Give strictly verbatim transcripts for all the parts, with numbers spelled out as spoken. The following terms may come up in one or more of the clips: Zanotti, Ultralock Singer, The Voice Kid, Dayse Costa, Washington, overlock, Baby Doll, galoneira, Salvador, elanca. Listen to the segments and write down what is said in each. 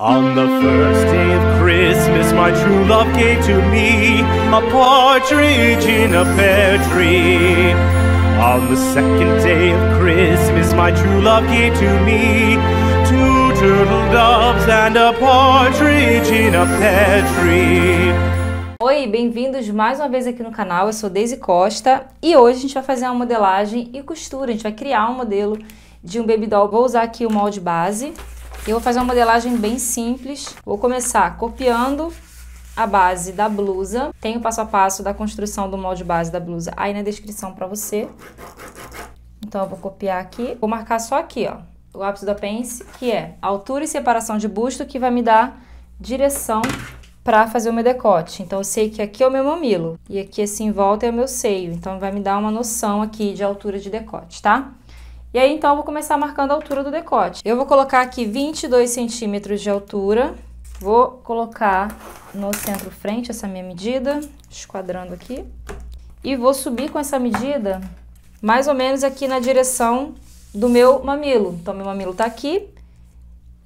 On the first day of Christmas, my true love gave to me a partridge in a pear tree. On the second day of Christmas, my true love gave to me two turtle doves and a partridge in a pear tree. Oi, bem-vindos mais uma vez aqui no canal, eu sou Dayse Costa e hoje a gente vai fazer uma modelagem e costura, a gente vai criar um modelo de um Baby Doll. Vou usar aqui o molde base e vou fazer uma modelagem bem simples. Vou começar copiando a base da blusa, tem o passo a passo da construção do molde base da blusa aí na descrição pra você. Então eu vou copiar aqui, vou marcar só aqui, ó, o ápice do apêndice, que é a altura e separação de busto, que vai me dar direção para fazer o meu decote. Então eu sei que aqui é o meu mamilo e aqui assim em volta é o meu seio, então vai me dar uma noção aqui de altura de decote, tá? E aí então eu vou começar marcando a altura do decote. Eu vou colocar aqui vinte e dois centímetros de altura, vou colocar no centro frente essa minha medida, esquadrando aqui, e vou subir com essa medida mais ou menos aqui na direção do meu mamilo. Então meu mamilo tá aqui,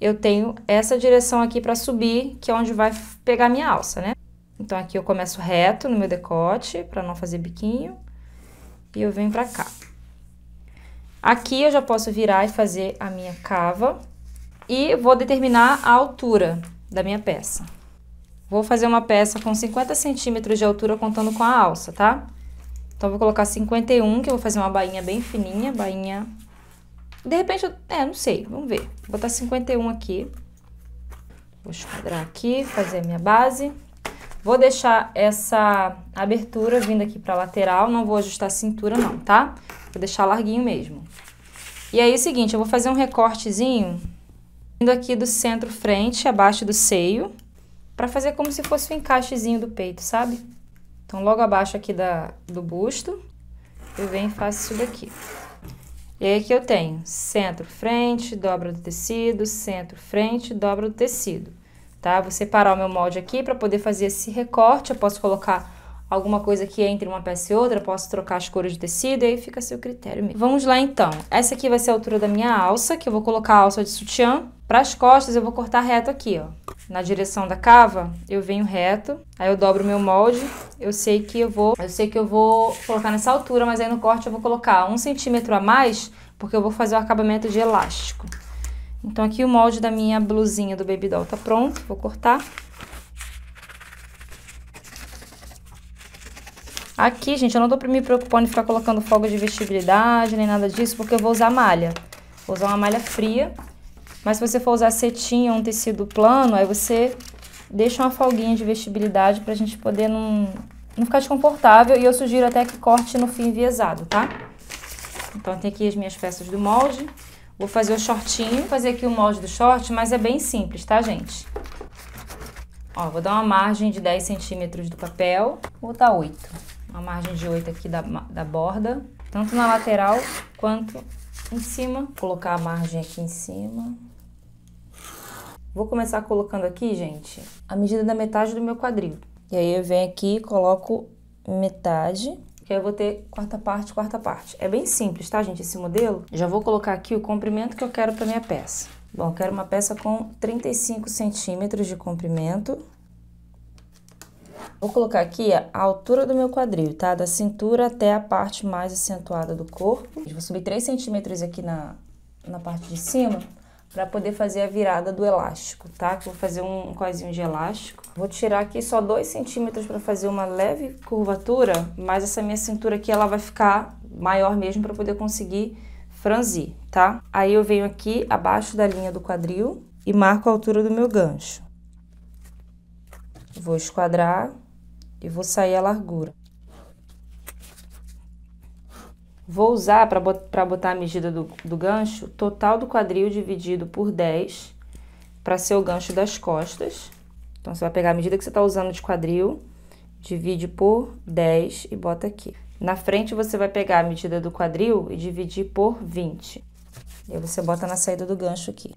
eu tenho essa direção aqui para subir, que é onde vai pegar minha alça, né? Então aqui eu começo reto no meu decote, para não fazer biquinho, e eu venho para cá. Aqui eu já posso virar e fazer a minha cava, e vou determinar a altura da minha peça. Vou fazer uma peça com cinquenta centímetros de altura contando com a alça, tá? Então vou colocar cinquenta e um, que eu vou fazer uma bainha bem fininha, bainha... De repente, eu, é, não sei, vamos ver. Vou botar cinquenta e um aqui. Vou esquadrar aqui, fazer a minha base. Vou deixar essa abertura vindo aqui pra lateral, não vou ajustar a cintura não, tá? Vou deixar larguinho mesmo. E aí é o seguinte, eu vou fazer um recortezinho, vindo aqui do centro frente, abaixo do seio, pra fazer como se fosse um encaixezinho do peito, sabe? Então, logo abaixo aqui da, do busto, eu venho e faço isso daqui. E aí aqui eu tenho centro, frente, dobra do tecido, centro, frente, dobra do tecido, tá? Vou separar o meu molde aqui para poder fazer esse recorte, eu posso colocar alguma coisa aqui entre uma peça e outra, eu posso trocar as cores de tecido, e aí fica a seu critério mesmo. Vamos lá então, essa aqui vai ser a altura da minha alça, que eu vou colocar a alça de sutiã. Para as costas eu vou cortar reto aqui, ó, na direção da cava, eu venho reto, aí eu dobro o meu molde, eu sei que eu vou, eu sei que eu vou colocar nessa altura, mas aí no corte eu vou colocar um centímetro a mais, porque eu vou fazer o acabamento de elástico. Então aqui o molde da minha blusinha do Baby Doll tá pronto, vou cortar. Aqui, gente, eu não tô me preocupando em ficar colocando folga de vestibilidade, nem nada disso, porque eu vou usar malha, vou usar uma malha fria. Mas se você for usar cetim ou um tecido plano, aí você deixa uma folguinha de vestibilidade pra gente poder não, não ficar desconfortável. E eu sugiro até que corte no fio enviesado, tá? Então tem aqui as minhas peças do molde. Vou fazer o shortinho, vou fazer aqui o molde do short, mas é bem simples, tá, gente? Ó, vou dar uma margem de dez centímetros do papel, vou botar oito. Uma margem de oito aqui da, da borda, tanto na lateral quanto em cima. Vou colocar a margem aqui em cima. Vou começar colocando aqui, gente, a medida da metade do meu quadril. E aí eu venho aqui e coloco metade, que aí eu vou ter quarta parte, quarta parte. É bem simples, tá, gente, esse modelo? Já vou colocar aqui o comprimento que eu quero pra minha peça. Bom, eu quero uma peça com trinta e cinco centímetros de comprimento. Vou colocar aqui a altura do meu quadril, tá? Da cintura até a parte mais acentuada do corpo. Eu vou subir três centímetros aqui na, na parte de cima, pra poder fazer a virada do elástico, tá? Que eu vou fazer um, um coisinho de elástico. Vou tirar aqui só dois centímetros pra fazer uma leve curvatura, mas essa minha cintura aqui, ela vai ficar maior mesmo pra poder conseguir franzir, tá? Aí eu venho aqui abaixo da linha do quadril e marco a altura do meu gancho. Vou esquadrar e vou sair a largura. Vou usar, para bot botar a medida do, do gancho, total do quadril dividido por dez, para ser o gancho das costas. Então, você vai pegar a medida que você está usando de quadril, divide por dez e bota aqui. Na frente, você vai pegar a medida do quadril e dividir por vinte. E aí, você bota na saída do gancho aqui.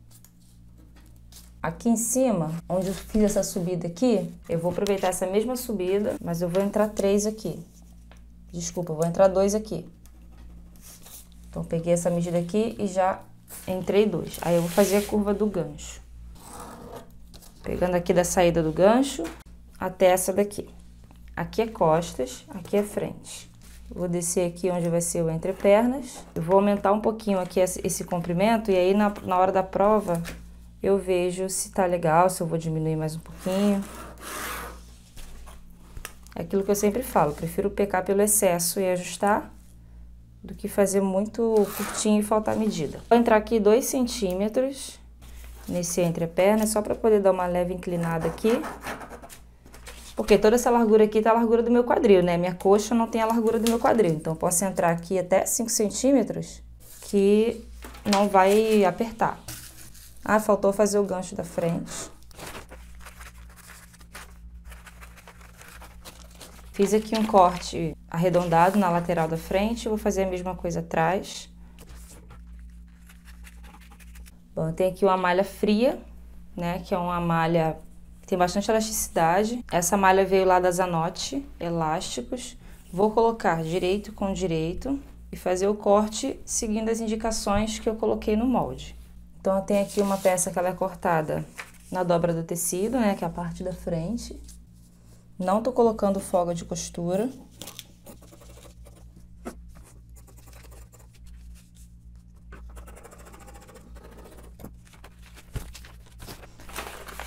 Aqui em cima, onde eu fiz essa subida aqui, eu vou aproveitar essa mesma subida, mas eu vou entrar três aqui. Desculpa, eu vou entrar dois aqui. Então, eu peguei essa medida aqui e já entrei dois. Aí, eu vou fazer a curva do gancho. Pegando aqui da saída do gancho até essa daqui. Aqui é costas, aqui é frente. Vou descer aqui onde vai ser o entrepernas. Eu vou aumentar um pouquinho aqui esse comprimento e aí na, na hora da prova eu vejo se tá legal, se eu vou diminuir mais um pouquinho. É aquilo que eu sempre falo, prefiro pecar pelo excesso e ajustar do que fazer muito curtinho e faltar medida. Vou entrar aqui dois centímetros nesse entreperna, só para poder dar uma leve inclinada aqui. Porque toda essa largura aqui tá a largura do meu quadril, né? Minha coxa não tem a largura do meu quadril. Então, eu posso entrar aqui até cinco centímetros, que não vai apertar. Ah, faltou fazer o gancho da frente. Fiz aqui um corte arredondado na lateral da frente. Vou fazer a mesma coisa atrás. Bom, eu tenho aqui uma malha fria, né? Que é uma malha... Tem bastante elasticidade. Essa malha veio lá da Zanotti, elásticos. Vou colocar direito com direito e fazer o corte seguindo as indicações que eu coloquei no molde. Então, eu tenho aqui uma peça que ela é cortada na dobra do tecido, né? Que é a parte da frente. Não tô colocando folga de costura.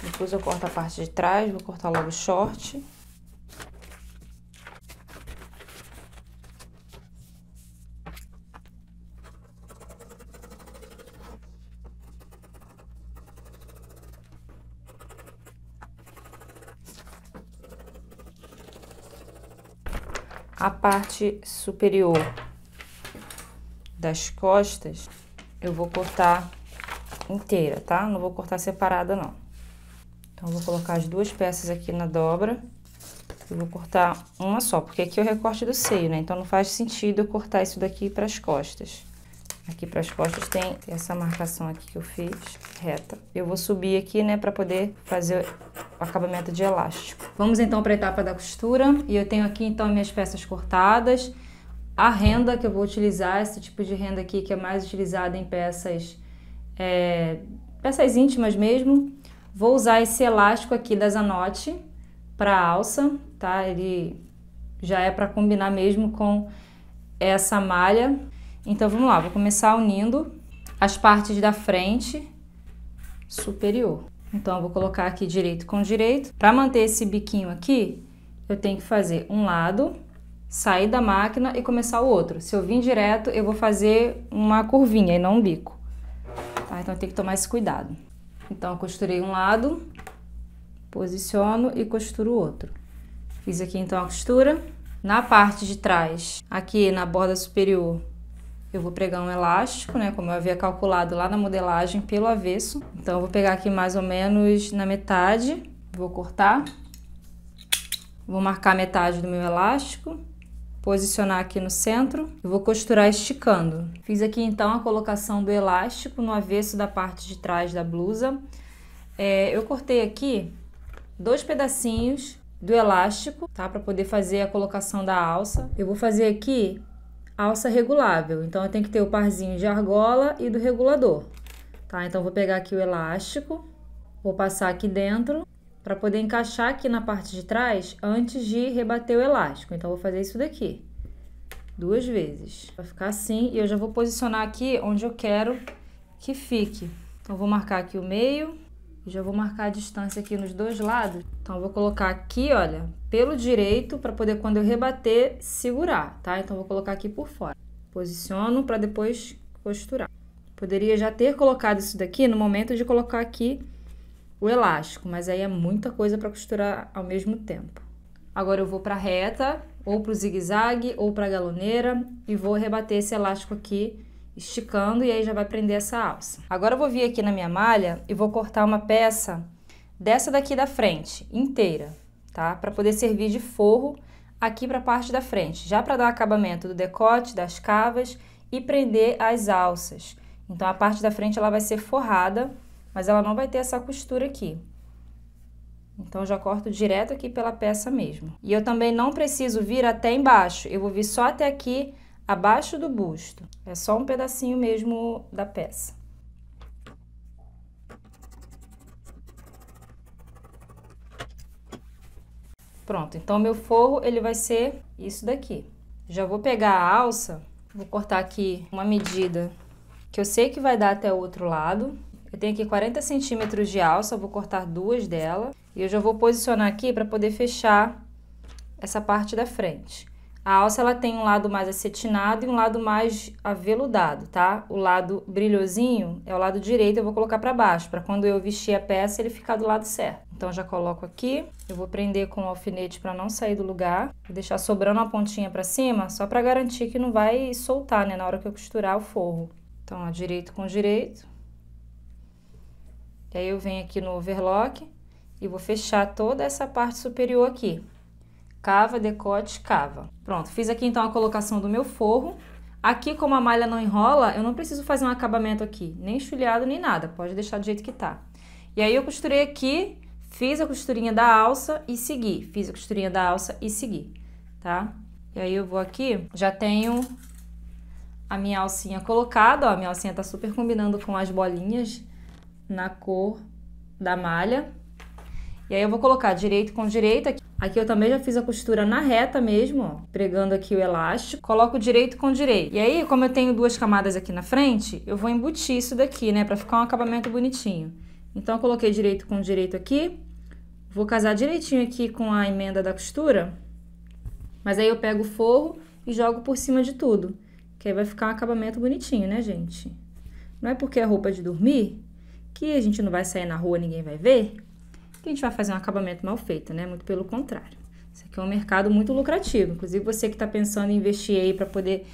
Depois eu corto a parte de trás, vou cortar logo o short. A parte superior das costas eu vou cortar inteira, tá? Não vou cortar separada, não. Então, eu vou colocar as duas peças aqui na dobra e vou cortar uma só, porque aqui é o recorte do seio, né? Então, não faz sentido eu cortar isso daqui para as costas. Aqui para as costas tem essa marcação aqui que eu fiz, reta. Eu vou subir aqui, né, para poder fazer o acabamento de elástico. Vamos, então, para a etapa da costura. E eu tenho aqui, então, minhas peças cortadas. A renda que eu vou utilizar, esse tipo de renda aqui que é mais utilizada em peças, é, peças íntimas mesmo. Vou usar esse elástico aqui da Zanotti para alça, tá? Ele já é para combinar mesmo com essa malha. Então, vamos lá, vou começar unindo as partes da frente superior. Então, eu vou colocar aqui direito com direito. Para manter esse biquinho aqui, eu tenho que fazer um lado, sair da máquina e começar o outro. Se eu vir direto, eu vou fazer uma curvinha e não um bico, tá? Então, eu tenho que tomar esse cuidado. Então, eu costurei um lado, posiciono e costuro o outro. Fiz aqui, então, a costura. Na parte de trás, aqui na borda superior, eu vou pregar um elástico, né? Como eu havia calculado lá na modelagem, pelo avesso. Então, eu vou pegar aqui mais ou menos na metade, vou cortar. Vou marcar metade do meu elástico, posicionar aqui no centro e vou costurar esticando. Fiz aqui então a colocação do elástico no avesso da parte de trás da blusa. É, eu cortei aqui dois pedacinhos do elástico, tá? Para poder fazer a colocação da alça. Eu vou fazer aqui alça regulável, então eu tenho que ter o parzinho de argola e do regulador, tá? Então eu vou pegar aqui o elástico, vou passar aqui dentro para poder encaixar aqui na parte de trás antes de rebater o elástico. Então, eu vou fazer isso daqui duas vezes. Vai ficar assim e eu já vou posicionar aqui onde eu quero que fique. Então, eu vou marcar aqui o meio e já vou marcar a distância aqui nos dois lados. Então, eu vou colocar aqui, olha, pelo direito para poder, quando eu rebater, segurar, tá? Então, eu vou colocar aqui por fora. Posiciono para depois costurar. Poderia já ter colocado isso daqui no momento de colocar aqui o elástico, mas aí é muita coisa para costurar ao mesmo tempo. Agora eu vou para a reta, ou para o zigue-zague, ou para a galoneira, e vou rebater esse elástico aqui, esticando, e aí já vai prender essa alça. Agora eu vou vir aqui na minha malha e vou cortar uma peça dessa daqui da frente, inteira, tá? Para poder servir de forro aqui para a parte da frente, já para dar acabamento do decote, das cavas e prender as alças. Então a parte da frente ela vai ser forrada, mas ela não vai ter essa costura aqui. Então, eu já corto direto aqui pela peça mesmo. E eu também não preciso vir até embaixo, eu vou vir só até aqui, abaixo do busto. É só um pedacinho mesmo da peça. Pronto, então meu forro ele vai ser isso daqui. Já vou pegar a alça, vou cortar aqui uma medida que eu sei que vai dar até o outro lado. Eu tenho aqui quarenta centímetros de alça, vou cortar duas dela. E eu já vou posicionar aqui para poder fechar essa parte da frente. A alça ela tem um lado mais acetinado e um lado mais aveludado, tá? O lado brilhosinho é o lado direito, eu vou colocar para baixo, para quando eu vestir a peça ele ficar do lado certo. Então já coloco aqui, eu vou prender com o alfinete para não sair do lugar, vou deixar sobrando uma pontinha para cima, só para garantir que não vai soltar, né, na hora que eu costurar o forro. Então, ó, direito com direito. E aí eu venho aqui no overlock e vou fechar toda essa parte superior aqui. Cava, decote, cava. Pronto, fiz aqui então a colocação do meu forro. Aqui, como a malha não enrola, eu não preciso fazer um acabamento aqui, nem enxulhado, nem nada. Pode deixar do jeito que tá. E aí eu costurei aqui, fiz a costurinha da alça e segui. Fiz a costurinha da alça e segui, tá? E aí eu vou aqui, já tenho a minha alcinha colocada, ó. A minha alcinha tá super combinando com as bolinhas na cor da malha. E aí eu vou colocar direito com direito aqui. Aqui eu também já fiz a costura na reta mesmo, ó, pregando aqui o elástico, coloco direito com direito. E aí, como eu tenho duas camadas aqui na frente, eu vou embutir isso daqui, né, pra ficar um acabamento bonitinho. Então, eu coloquei direito com direito aqui, vou casar direitinho aqui com a emenda da costura, mas aí eu pego o forro e jogo por cima de tudo, que aí vai ficar um acabamento bonitinho, né, gente? Não é porque é roupa de dormir que a gente não vai sair na rua e ninguém vai ver, que a gente vai fazer um acabamento mal feito, né? Muito pelo contrário. Isso aqui é um mercado muito lucrativo. Inclusive, você que tá pensando em investir aí para poder,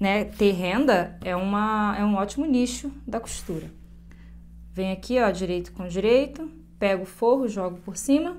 né, ter renda, é, uma, é um ótimo nicho da costura. Vem aqui, ó, direito com direito, pego o forro, jogo por cima.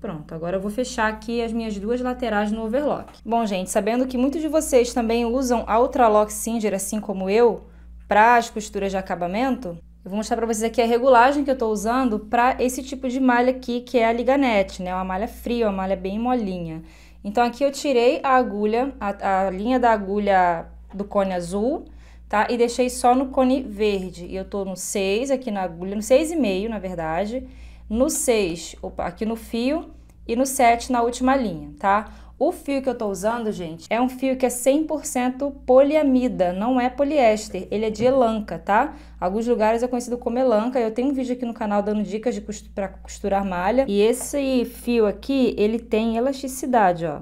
Pronto, agora eu vou fechar aqui as minhas duas laterais no overlock. Bom, gente, sabendo que muitos de vocês também usam a Ultralock Singer, assim como eu, para as costuras de acabamento, eu vou mostrar para vocês aqui a regulagem que eu estou usando para esse tipo de malha aqui, que é a liganete, né? Uma malha fria, uma malha bem molinha. Então, aqui eu tirei a agulha, a, a linha da agulha do cone azul, tá? E deixei só no cone verde. E eu tô no seis aqui na agulha, no seis e meio, na verdade. No seis, opa, aqui no fio e no sete na última linha, tá? O fio que eu tô usando, gente, é um fio que é cem por cento poliamida, não é poliéster, ele é de elanca, tá? Alguns lugares é conhecido como elanca, eu tenho um vídeo aqui no canal dando dicas de cost... pra costurar malha. E esse fio aqui, ele tem elasticidade, ó.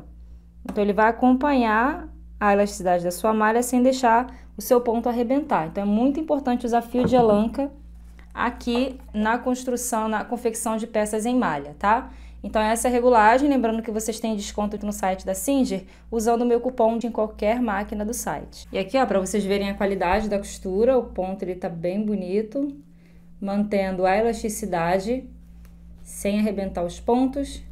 Então, ele vai acompanhar a elasticidade da sua malha sem deixar o seu ponto arrebentar. Então, é muito importante usar fio de elanca aqui na construção, na confecção de peças em malha, tá? Então, essa é a regulagem, lembrando que vocês têm desconto aqui no site da Singer, usando o meu cupom de em qualquer máquina do site. E aqui, ó, para vocês verem a qualidade da costura, o ponto ele tá bem bonito, mantendo a elasticidade, sem arrebentar os pontos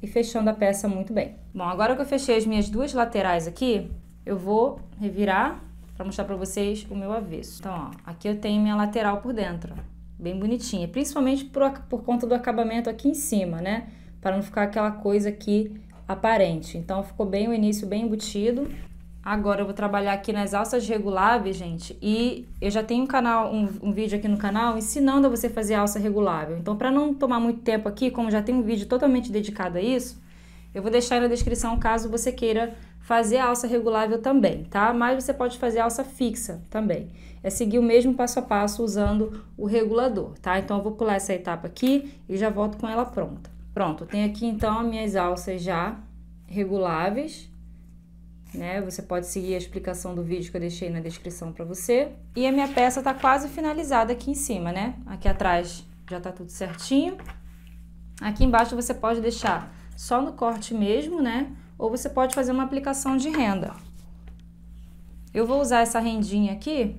e fechando a peça muito bem. Bom, agora que eu fechei as minhas duas laterais aqui, eu vou revirar para mostrar para vocês o meu avesso. Então, ó, aqui eu tenho minha lateral por dentro, ó, bem bonitinha, principalmente por, por conta do acabamento aqui em cima, né? Para não ficar aquela coisa aqui aparente. Então, ficou bem o início, bem embutido. Agora, eu vou trabalhar aqui nas alças reguláveis, gente. E eu já tenho um, canal, um, um vídeo aqui no canal ensinando a você fazer alça regulável. Então, para não tomar muito tempo aqui, como já tem um vídeo totalmente dedicado a isso, eu vou deixar aí na descrição caso você queira fazer a alça regulável também, tá? Mas você pode fazer a alça fixa também. É seguir o mesmo passo a passo usando o regulador, tá? Então, eu vou pular essa etapa aqui e já volto com ela pronta. Pronto, tem aqui então as minhas alças já reguláveis, né? Você pode seguir a explicação do vídeo que eu deixei na descrição para você. E a minha peça tá quase finalizada aqui em cima, né? Aqui atrás já tá tudo certinho. Aqui embaixo você pode deixar só no corte mesmo, né? Ou você pode fazer uma aplicação de renda. Eu vou usar essa rendinha aqui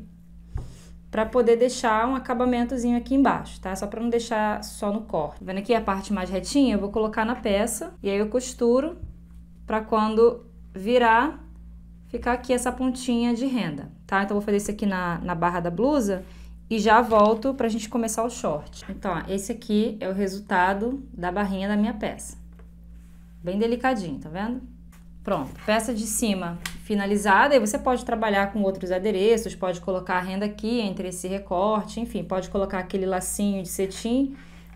para poder deixar um acabamentozinho aqui embaixo, tá? Só para não deixar só no corte. Tá vendo aqui a parte mais retinha? Eu vou colocar na peça e aí eu costuro para quando virar, ficar aqui essa pontinha de renda, tá? Então, eu vou fazer isso aqui na, na barra da blusa e já volto pra gente começar o short. Então, ó, esse aqui é o resultado da barrinha da minha peça. Bem delicadinho, tá vendo? Pronto, peça de cima finalizada, e você pode trabalhar com outros adereços, pode colocar a renda aqui entre esse recorte, enfim, pode colocar aquele lacinho de cetim,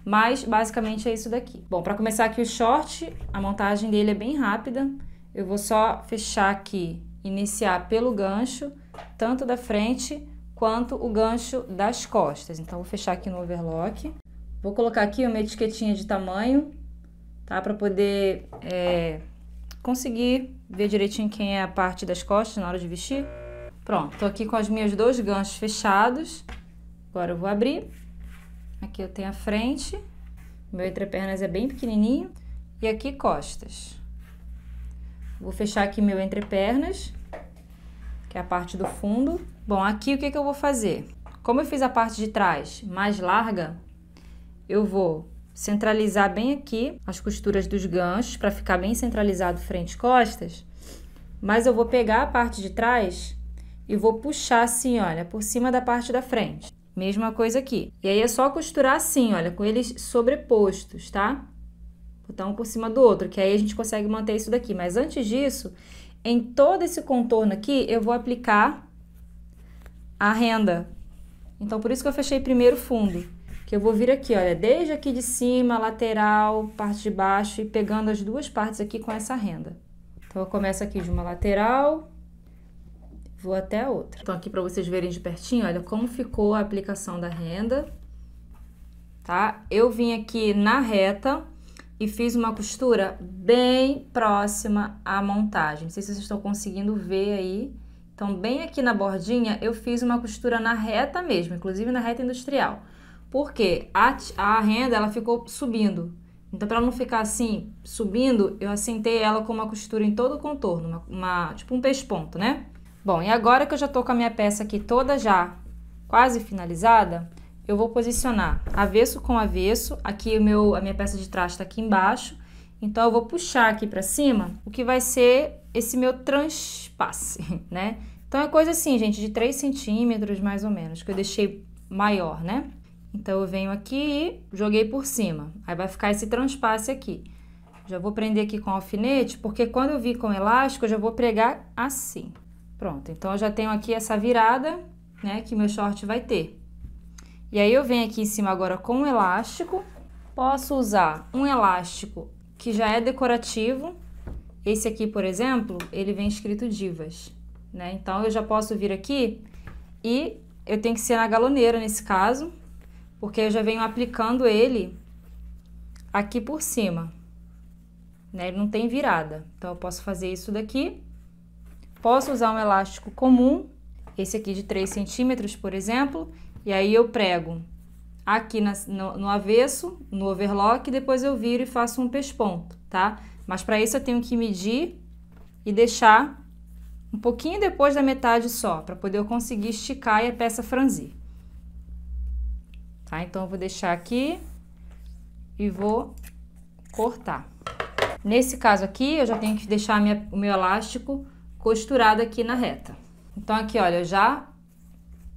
mas basicamente é isso daqui. Bom, para começar aqui o short, a montagem dele é bem rápida. Eu vou só fechar aqui, iniciar pelo gancho, tanto da frente quanto o gancho das costas. Então, vou fechar aqui no overlock. Vou colocar aqui uma etiquetinha de tamanho, tá? Para poder é, conseguir ver direitinho quem é a parte das costas na hora de vestir. Pronto, tô aqui com os meus dois ganchos fechados. Agora eu vou abrir. Aqui eu tenho a frente, meu entrepernas é bem pequenininho, e aqui costas. Vou fechar aqui meu entrepernas, que é a parte do fundo. Bom, aqui o que que eu vou fazer? Como eu fiz a parte de trás mais larga, eu vou centralizar bem aqui as costuras dos ganchos, para ficar bem centralizado frente e costas. Mas eu vou pegar a parte de trás e vou puxar assim, olha, por cima da parte da frente. Mesma coisa aqui. E aí é só costurar assim, olha, com eles sobrepostos, tá? Botar um por cima do outro, que aí a gente consegue manter isso daqui. Mas antes disso, em todo esse contorno aqui, eu vou aplicar a renda. Então, por isso que eu fechei primeiro o fundo. Que eu vou vir aqui, olha, desde aqui de cima, lateral, parte de baixo, e pegando as duas partes aqui com essa renda. Então, eu começo aqui de uma lateral, vou até a outra. Então, aqui para vocês verem de pertinho, olha como ficou a aplicação da renda, tá? Eu vim aqui na reta e fiz uma costura bem próxima à montagem. Não sei se vocês estão conseguindo ver aí. Então, bem aqui na bordinha, eu fiz uma costura na reta mesmo, inclusive na reta industrial. Porque a, a renda, ela ficou subindo. Então, para não ficar assim, subindo, eu assentei ela com uma costura em todo o contorno, uma, uma, tipo um pesponto, né? Bom, e agora que eu já tô com a minha peça aqui toda já quase finalizada, eu vou posicionar avesso com avesso. Aqui o meu, a minha peça de trás tá aqui embaixo, então eu vou puxar aqui pra cima, o que vai ser esse meu transpasse, né? Então é coisa assim, gente, de três centímetros mais ou menos, que eu deixei maior, né? Então eu venho aqui e joguei por cima, aí vai ficar esse transpasse aqui. Já vou prender aqui com alfinete, porque quando eu vir com elástico, eu já vou pregar assim. Pronto, então eu já tenho aqui essa virada, né, que meu short vai ter. E aí eu venho aqui em cima agora com um elástico. Posso usar um elástico que já é decorativo. Esse aqui, por exemplo, ele vem escrito divas, né? Então eu já posso vir aqui e eu tenho que ser na galoneira nesse caso, porque eu já venho aplicando ele aqui por cima, né? Ele não tem virada, então eu posso fazer isso daqui. Posso usar um elástico comum, esse aqui de três centímetros, por exemplo, e aí eu prego aqui na, no, no avesso, no overlock, e depois eu viro e faço um pesponto, tá? Mas para isso eu tenho que medir e deixar um pouquinho depois da metade só, para poder eu conseguir esticar e a peça franzir. Tá? Então eu vou deixar aqui e vou cortar. Nesse caso aqui, eu já tenho que deixar a minha, o meu elástico costurado aqui na reta. Então aqui, olha, eu já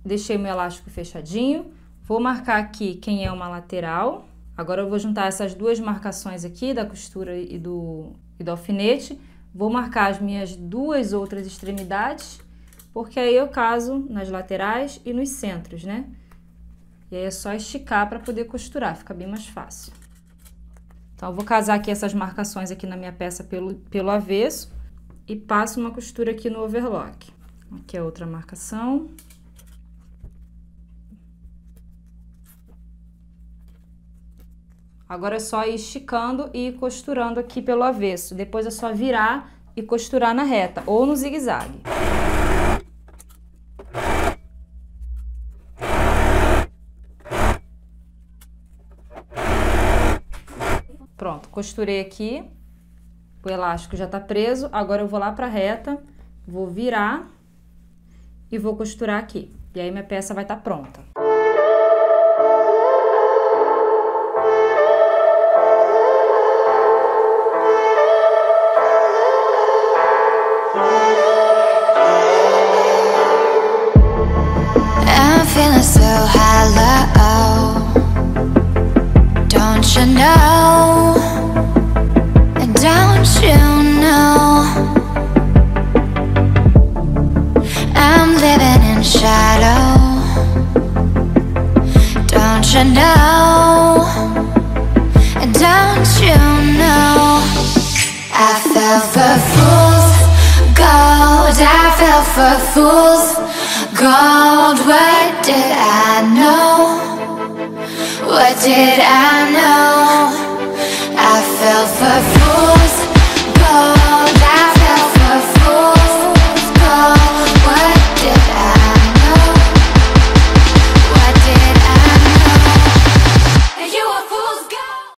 deixei meu elástico fechadinho, vou marcar aqui quem é uma lateral. Agora eu vou juntar essas duas marcações aqui da costura e do, e do alfinete, vou marcar as minhas duas outras extremidades, porque aí eu caso nas laterais e nos centros, né? E aí é só esticar para poder costurar, fica bem mais fácil. Então eu vou casar aqui essas marcações aqui na minha peça pelo, pelo avesso, e passo uma costura aqui no overlock. Aqui é outra marcação. Agora é só ir esticando e costurando aqui pelo avesso. Depois é só virar e costurar na reta ou no zigue-zague. Pronto, costurei aqui. O elástico já tá preso, agora eu vou lá pra reta, vou virar e vou costurar aqui. E aí minha peça vai estar pronta. I'm feeling so hollow. Don't you know? Don't you know I'm living in shadow. for fools, gold. I fell for fools, gold. What did I know? What did I know?